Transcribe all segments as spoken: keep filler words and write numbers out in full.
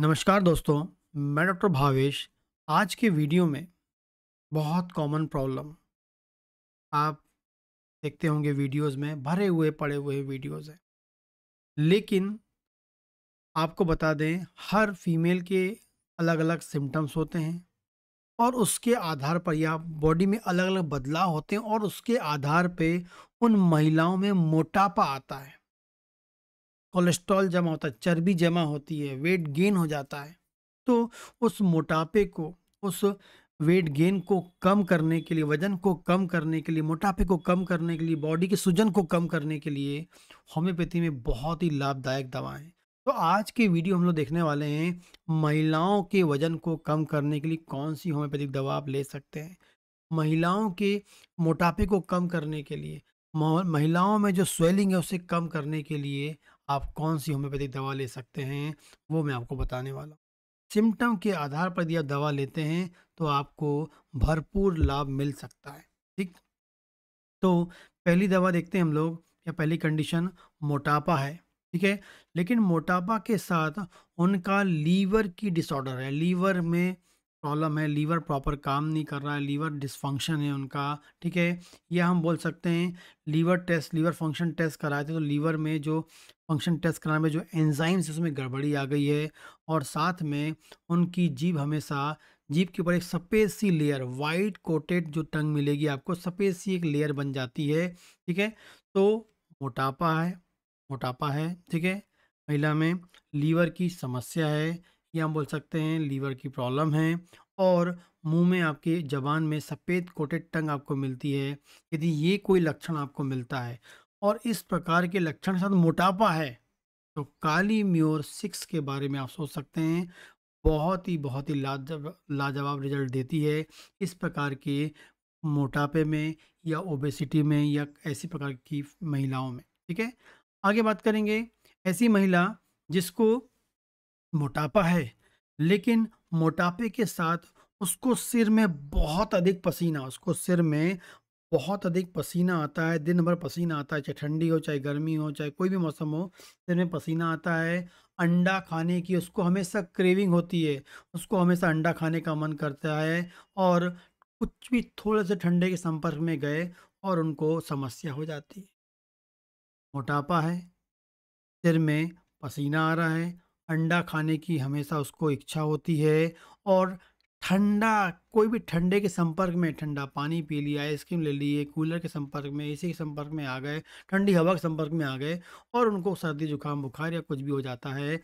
नमस्कार दोस्तों, मैं डॉक्टर भावेश। आज के वीडियो में बहुत कॉमन प्रॉब्लम आप देखते होंगे, वीडियोस में भरे हुए पड़े हुए वीडियोस हैं, लेकिन आपको बता दें हर फीमेल के अलग अलग सिम्टम्स होते हैं और उसके आधार पर या बॉडी में अलग अलग बदलाव होते हैं और उसके आधार पे उन महिलाओं में मोटापा आता है, कोलेस्ट्रॉल जमा होता है, चर्बी जमा होती है, वेट गेन हो जाता है। तो उस मोटापे को, उस वेट गेन को कम करने के लिए, वजन को कम करने के लिए, मोटापे को कम करने के लिए, बॉडी के सूजन को कम करने के लिए होम्योपैथी में बहुत ही लाभदायक दवाएं हैं। तो आज के वीडियो हम लोग देखने वाले हैं महिलाओं के वजन को कम करने के लिए कौन सी होम्योपैथिक दवा आप ले सकते हैं, महिलाओं के मोटापे को कम करने के लिए, महिलाओं में जो स्वेलिंग है उसे कम करने के लिए आप कौन सी होम्योपैथिक दवा ले सकते हैं, वो मैं आपको बताने वाला हूँ। सिम्टम के आधार पर यदि आप दवा लेते हैं तो आपको भरपूर लाभ मिल सकता है। ठीक, तो पहली दवा देखते हैं हम लोग, या पहली कंडीशन मोटापा है। ठीक है, लेकिन मोटापा के साथ उनका लीवर की डिसऑर्डर है, लीवर में प्रॉब्लम है, लीवर प्रॉपर काम नहीं कर रहा है, लीवर डिसफंक्शन है उनका। ठीक है, यह हम बोल सकते हैं liver test, liver function test कराए थे तो लीवर में जो फंक्शन टेस्ट कराने में जो एंजाइम्स उसमें गड़बड़ी आ गई है, और साथ में उनकी जीभ हमेशा, जीभ के ऊपर एक सफ़ेद सी लेयर, वाइट कोटेड जो टंग मिलेगी आपको, सफ़ेद सी एक लेयर बन जाती है। ठीक है, तो मोटापा है, मोटापा है। ठीक है, महिला में लीवर की समस्या है, ये हम बोल सकते हैं लीवर की प्रॉब्लम है। और मुंह में, आपके जबान में सफ़ेद कोटेड टंग आपको मिलती है। यदि ये कोई लक्षण आपको मिलता है और इस प्रकार के लक्षण के साथ मोटापा है, तो काली म्योर सिक्स के बारे में आप सोच सकते हैं, बहुत ही बहुत ही लाजवाब लाजवाब रिजल्ट देती है इस प्रकार के मोटापे में या ओबेसिटी में या ऐसी प्रकार की महिलाओं में। ठीक है, आगे बात करेंगे ऐसी महिला जिसको मोटापा है लेकिन मोटापे के साथ उसको सिर में बहुत अधिक पसीना, उसको सिर में बहुत अधिक पसीना आता है, दिन भर पसीना आता है, चाहे ठंडी हो चाहे गर्मी हो चाहे कोई भी मौसम हो, सिर में पसीना आता है। अंडा खाने की उसको हमेशा क्रेविंग होती है, उसको हमेशा अंडा खाने का मन करता है, और कुछ भी थोड़े से ठंडे के संपर्क में गए और उनको समस्या हो जाती है। मोटापा है, सिर में पसीना आ रहा है, अंडा खाने की हमेशा उसको इच्छा होती है, और ठंडा, कोई भी ठंडे के संपर्क में, ठंडा पानी पी लिया, आइसक्रीम ले लिए, कूलर के संपर्क में, एसी के संपर्क में आ गए, ठंडी हवा के संपर्क में आ गए, और उनको सर्दी जुकाम बुखार या कुछ भी हो जाता है।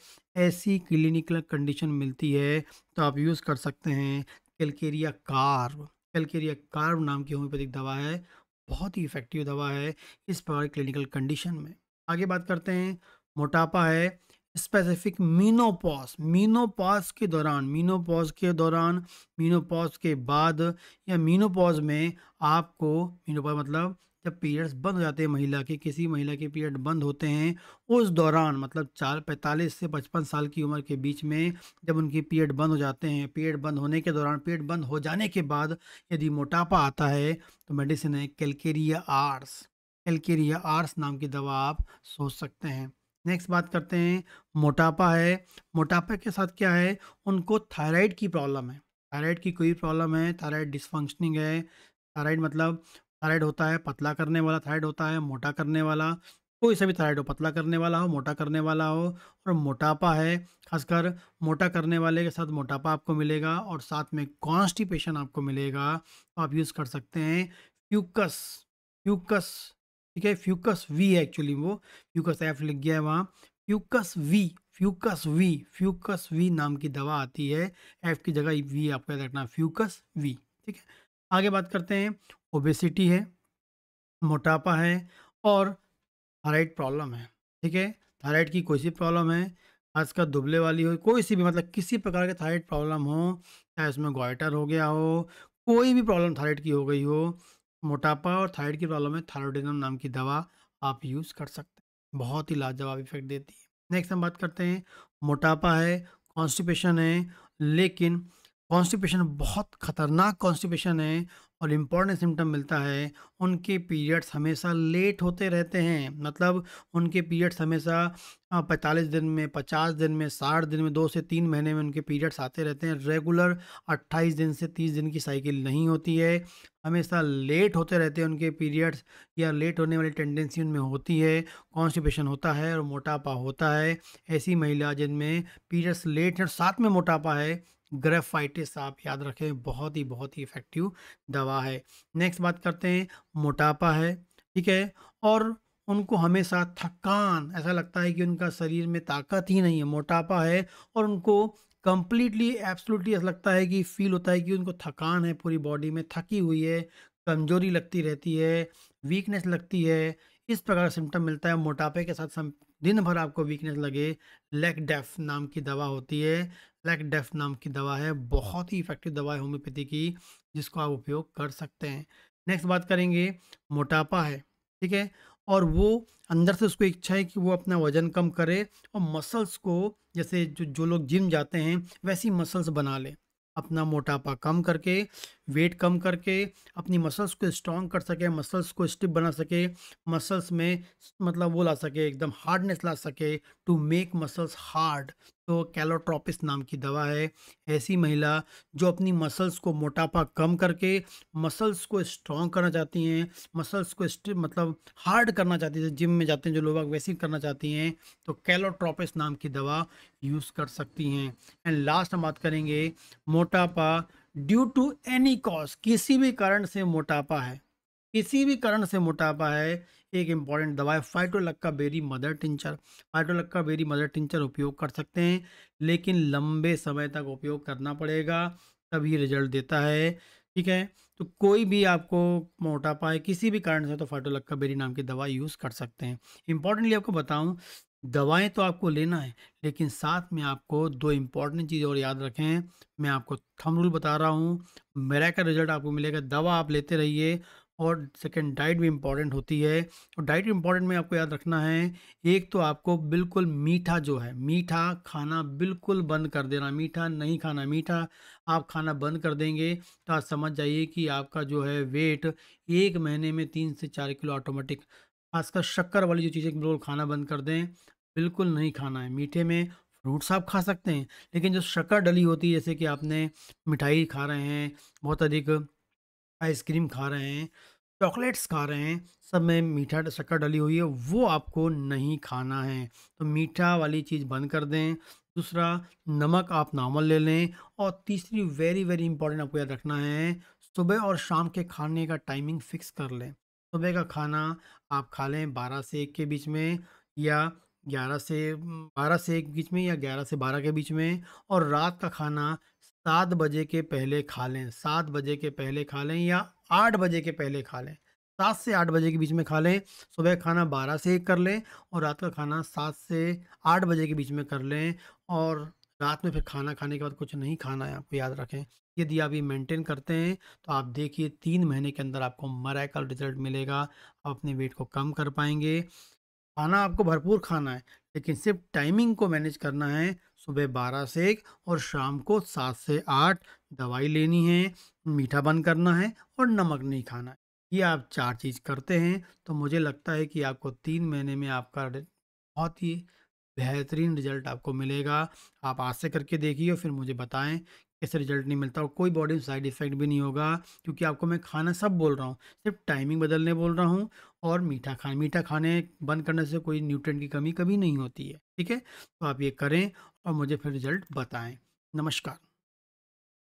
ऐसी क्लिनिकल कंडीशन मिलती है तो आप यूज़ कर सकते हैं कैल्केरिया कार्ब। कैल्केरिया कार्ब नाम की होम्योपैथिक दवा है, बहुत ही इफेक्टिव दवा है इस प्रकार क्लिनिकल कंडीशन में। आगे बात करते हैं, मोटापा है स्पेसिफिक मीनोपॉज, मीनोपॉज के दौरान, मीनोपॉज के दौरान, मीनोपॉज के बाद, या मीनोपॉज में आपको, मीनोपॉज मतलब जब पीरियड्स बंद हो जाते हैं महिला के, किसी महिला के पीरियड बंद होते हैं उस दौरान, मतलब चार पैंतालीस से पचपन साल की उम्र के बीच में जब उनके पीरियड बंद हो जाते हैं, पीरियड बंद होने के दौरान, पीरियड बंद हो जाने के बाद यदि मोटापा आता है तो मेडिसिन है कैल्केरिया आर्स। कैल्केरिया आर्स नाम की दवा आप सोच सकते हैं। नेक्स्ट बात करते हैं, मोटापा है, मोटापे के साथ क्या है, उनको थायराइड की प्रॉब्लम है, थायराइड की कोई प्रॉब्लम है, थायराइड डिसफंक्शनिंग है। थायराइड मतलब थायराइड होता है पतला करने वाला, थायराइड होता है मोटा करने वाला, कोई सा भी थायराइड हो, पतला करने वाला हो, मोटा करने वाला हो, और मोटापा है, खासकर मोटा करने वाले के साथ मोटापा आपको मिलेगा, और साथ में कॉन्स्टिपेशन आपको मिलेगा। तो आप यूज़ कर सकते हैं फ्यूकस, फ्यूकस ठीक है, फ्यूकस वी है एक्चुअली, वो फ्यूकस एफ लिख गया है वहाँ, fucus V, fucus V, fucus V नाम की दवा आती है, एफ की जगह वी आपको याद रखना, फ्यूकस वी। ठीक है, आगे बात करते हैं, ओबेसिटी है, मोटापा है, और थायराइड प्रॉब्लम है। ठीक है, थायराइड की कोई सी प्रॉब्लम है, खासकर दुबले वाली हो, कोई सी भी, मतलब किसी प्रकार के थायराइड प्रॉब्लम हो, चाहे उसमें गॉइटर हो गया हो, कोई भी प्रॉब्लम थायराइड की हो गई हो, मोटापा और थायराइड की प्रॉब्लम है, थायरोडिनम नाम की दवा आप यूज़ कर सकते हैं, बहुत ही लाजवाब इफेक्ट देती है। नेक्स्ट हम बात करते हैं, मोटापा है, कॉन्स्टिपेशन है, लेकिन कॉन्स्टिपेशन बहुत ख़तरनाक कॉन्स्टिपेशन है, और इम्पॉर्टेंट सिम्टम मिलता है, उनके पीरियड्स हमेशा लेट होते रहते हैं। मतलब उनके पीरियड्स हमेशा पैंतालीस दिन में, पचास दिन में, साठ दिन में, दो से तीन महीने में उनके पीरियड्स आते रहते हैं। रेगुलर अट्ठाईस दिन से तीस दिन की साइकिल नहीं होती है, हमेशा लेट होते रहते हैं उनके पीरियड्स, या लेट होने वाली टेंडेंसी उनमें होती है। कॉन्स्टिपेशन होता है और मोटापा होता है। ऐसी महिला जिनमें पीरियड्स लेट हैं और साथ में मोटापा है, ग्रेफाइटिस आप याद रखें, बहुत ही बहुत ही इफेक्टिव दवा है। नेक्स्ट बात करते हैं, मोटापा है, ठीक है, और उनको हमेशा थकान, ऐसा लगता है कि उनका शरीर में ताकत ही नहीं है, मोटापा है, और उनको कंप्लीटली एब्सोल्युटली ऐसा लगता है कि फील होता है कि उनको थकान है, पूरी बॉडी में थकी हुई है, कमजोरी लगती रहती है, वीकनेस लगती है। इस प्रकार सिम्टम मिलता है। मोटापे के साथ दिन भर आपको वीकनेस लगे, लेक डेफ नाम की दवा होती है। लेक डेफ नाम की दवा है, बहुत ही इफेक्टिव दवा है होम्योपैथी की, जिसको आप उपयोग कर सकते हैं। नेक्स्ट बात करेंगे, मोटापा है, ठीक है, और वो अंदर से उसको इच्छा है कि वो अपना वजन कम करे और मसल्स को, जैसे जो जो लोग जिम जाते हैं वैसी मसल्स बना ले, अपना मोटापा कम करके, वेट कम करके अपनी मसल्स को स्ट्रॉन्ग कर सके, मसल्स को स्टिफ बना सके, मसल्स में मतलब वो ला सके, एकदम हार्डनेस ला सके, टू मेक मसल्स हार्ड। तो कैलोट्रोपिस नाम की दवा है। ऐसी महिला जो अपनी मसल्स को मोटापा कम करके मसल्स को स्ट्रॉन्ग करना चाहती हैं, मसल्स को स्टिफ मतलब हार्ड करना चाहती हैं, जिम में जाते हैं जो लोग वैसे करना चाहती हैं, तो कैलोट्रोपिस नाम की दवा यूज़ कर सकती हैं। एंड लास्ट हम बात करेंगे, मोटापा ड्यू टू एनी कॉज, किसी भी कारण से मोटापा है, किसी भी कारण से मोटापा है, एक इम्पॉर्टेंट दवा है phytolacca berry mother tincture. Phytolacca berry mother tincture उपयोग कर सकते हैं, लेकिन लंबे समय तक उपयोग करना पड़ेगा, तभी रिजल्ट देता है, ठीक है। तो कोई भी आपको मोटापा है किसी भी कारण से, तो फाइटोलक्का बेरी नाम की दवा यूज़ कर सकते हैं। इम्पॉर्टेंटली आपको बताऊँ, दवाएं तो आपको लेना है, लेकिन साथ में आपको दो इम्पॉर्टेंट चीज़ और याद रखें। मैं आपको थंब रूल बता रहा हूँ, मेरा का रिजल्ट आपको मिलेगा। दवा आप लेते रहिए, और सेकंड डाइट भी इम्पॉर्टेंट होती है। और डाइट इम्पॉर्टेंट में आपको याद रखना है, एक तो आपको बिल्कुल मीठा जो है, मीठा खाना बिल्कुल बंद कर देना, मीठा नहीं खाना। मीठा आप खाना बंद कर देंगे तो आप समझ जाइए कि आपका जो है वेट एक महीने में तीन से चार किलो ऑटोमेटिक, खासकर शक्कर वाली जो चीज़ें बिल्कुल खाना बंद कर दें, बिल्कुल नहीं खाना है। मीठे में फ्रूट्स आप खा सकते हैं, लेकिन जो शक्कर डली होती है, जैसे कि आपने मिठाई खा रहे हैं, बहुत अधिक आइसक्रीम खा रहे हैं, चॉकलेट्स खा रहे हैं, सब में मीठा शक्कर डली हुई है, वो आपको नहीं खाना है। तो मीठा वाली चीज़ बंद कर दें। दूसरा, नमक आप नॉर्मल ले लें। और तीसरी वेरी वेरी इंपॉर्टेंट आपको याद रखना है, सुबह और शाम के खाने का टाइमिंग फिक्स कर लें। सुबह का खाना आप खा लें बारह से एक के बीच में, या ग्यारह से बारह से एक के बीच में, या ग्यारह से बारह के बीच में। और रात का खाना सात बजे के पहले खा लें, सात बजे के पहले खा लें, या आठ बजे के पहले खा लें, सात से आठ बजे के बीच में खा लें। सुबह खाना बारह से एक कर लें, और रात का खाना सात से आठ बजे के बीच में कर लें। और रात में फिर खाना खाने के बाद कुछ नहीं खाना है, आपको याद रखें। यदि आप ये मेंटेन करते हैं तो आप देखिए तीन महीने के अंदर आपको मिरेकल रिजल्ट मिलेगा। आप अपने वेट को कम कर पाएंगे। खाना आपको भरपूर खाना है, लेकिन सिर्फ टाइमिंग को मैनेज करना है। सुबह बारह से एक और शाम को सात से आठ दवाई लेनी है, मीठा बंद करना है और नमक नहीं खाना है। ये आप चार चीज़ करते हैं तो मुझे लगता है कि आपको तीन महीने में आपका बहुत ही बेहतरीन रिजल्ट आपको मिलेगा। आप आज से करके देखिए और फिर मुझे बताएं कैसे रिजल्ट नहीं मिलता। और कोई बॉडी में साइड इफेक्ट भी नहीं होगा, क्योंकि आपको मैं खाना सब बोल रहा हूँ, सिर्फ टाइमिंग बदलने बोल रहा हूँ। और मीठा खाने मीठा खाने बंद करने से कोई न्यूट्रिएंट की कमी कभी नहीं होती है, ठीक है। तो आप ये करें और मुझे फिर रिजल्ट बताएं। नमस्कार।